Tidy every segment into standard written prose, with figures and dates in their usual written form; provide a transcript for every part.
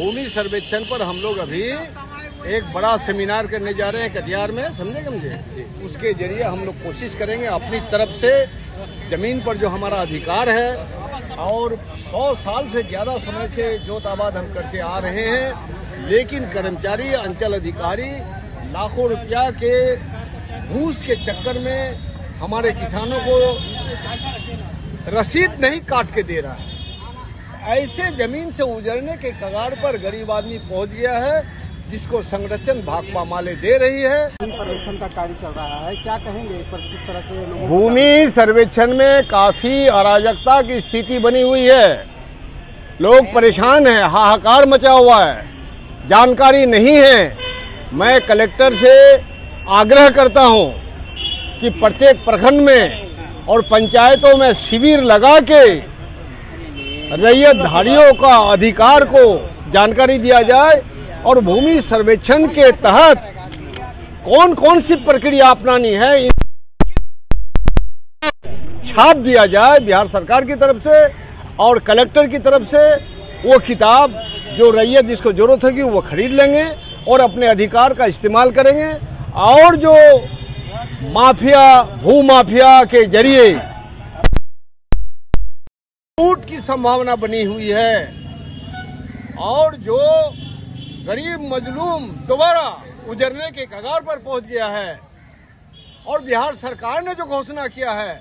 भूमि सर्वेक्षण पर हम लोग अभी एक बड़ा सेमिनार करने जा रहे हैं कटिहार में, समझे मुझे। उसके जरिए हम लोग कोशिश करेंगे अपनी तरफ से जमीन पर जो हमारा अधिकार है, और 100 साल से ज्यादा समय से जोत आबाद हम करते आ रहे हैं, लेकिन कर्मचारी अंचल अधिकारी लाखों रुपया के घूस के चक्कर में हमारे किसानों को रसीद नहीं काट के दे रहा है। ऐसे जमीन से उजरने के कगार पर गरीब आदमी पहुंच गया है, जिसको संरक्षण भाकपा माले दे रही है। भूमि सर्वेक्षण का कार्य चल रहा है, क्या कहेंगे इस पर, किस तरह से लोग? भूमि सर्वेक्षण में काफी अराजकता की स्थिति बनी हुई है, लोग परेशान हैं, हाहाकार मचा हुआ है, जानकारी नहीं है। मैं कलेक्टर से आग्रह करता हूं कि प्रत्येक प्रखंड में और पंचायतों में शिविर लगा के रैयत धारियों का अधिकार को जानकारी दिया जाए, और भूमि सर्वेक्षण के तहत कौन कौन सी प्रक्रिया अपनानी है छाप दिया जाए बिहार सरकार की तरफ से और कलेक्टर की तरफ से। वो किताब जो रैयत जिसको जरूरत होगी वो खरीद लेंगे और अपने अधिकार का इस्तेमाल करेंगे, और जो माफिया भूमाफिया के जरिए लूट की संभावना बनी हुई है और जो गरीब मजलूम दोबारा उजरने के कगार पर पहुंच गया है, और बिहार सरकार ने जो घोषणा किया है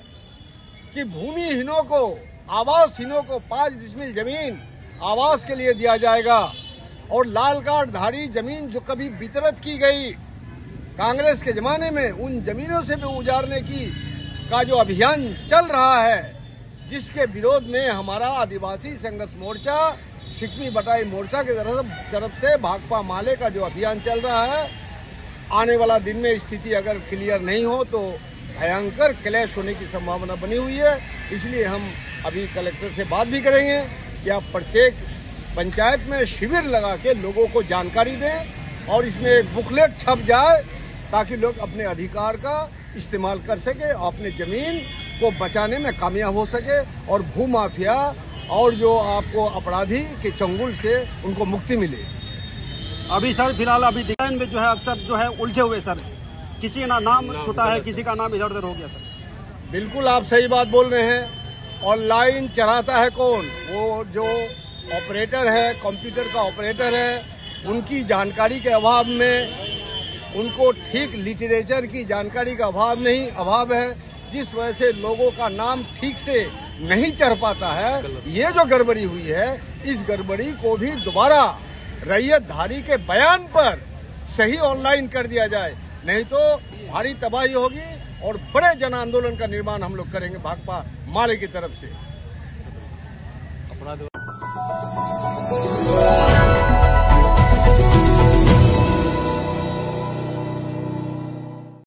कि भूमिहीनों को, आवासहीनों को 5 डिसमिल जमीन आवास के लिए दिया जाएगा, और लाल कार्ड धारी जमीन जो कभी वितरित की गई कांग्रेस के जमाने में, उन जमीनों से भी उजारने की का जो अभियान चल रहा है, जिसके विरोध में हमारा आदिवासी संघर्ष मोर्चा, शिकमी बटाई मोर्चा के तरफ से भाकपा माले का जो अभियान चल रहा है, आने वाला दिन में स्थिति अगर क्लियर नहीं हो तो भयंकर क्लैश होने की संभावना बनी हुई है। इसलिए हम अभी कलेक्टर से बात भी करेंगे कि आप प्रत्येक पंचायत में शिविर लगा के लोगों को जानकारी दें, और इसमें एक बुकलेट छप जाए ताकि लोग अपने अधिकार का इस्तेमाल कर सके, अपने जमीन को बचाने में कामयाब हो सके, और भूमाफिया और जो आपको अपराधी के चंगुल से उनको मुक्ति मिले। अभी सर फिलहाल अभी डिजाइन में जो है अक्सर जो है उलझे हुए सर, किसी का नाम छुटा है, किसी का नाम इधर उधर हो गया सर। बिल्कुल आप सही बात बोल रहे हैं। और लाइन चढ़ाता है कौन? वो जो ऑपरेटर है, कंप्यूटर का ऑपरेटर है, उनकी जानकारी के अभाव में, उनको ठीक लिटरेचर की जानकारी का अभाव है, जिस वजह से लोगों का नाम ठीक से नहीं चढ़ पाता है। ये जो गड़बड़ी हुई है, इस गड़बड़ी को भी दोबारा रैयतधारी के बयान पर सही ऑनलाइन कर दिया जाए, नहीं तो भारी तबाही होगी और बड़े जन आंदोलन का निर्माण हम लोग करेंगे भाकपा माले की तरफ से।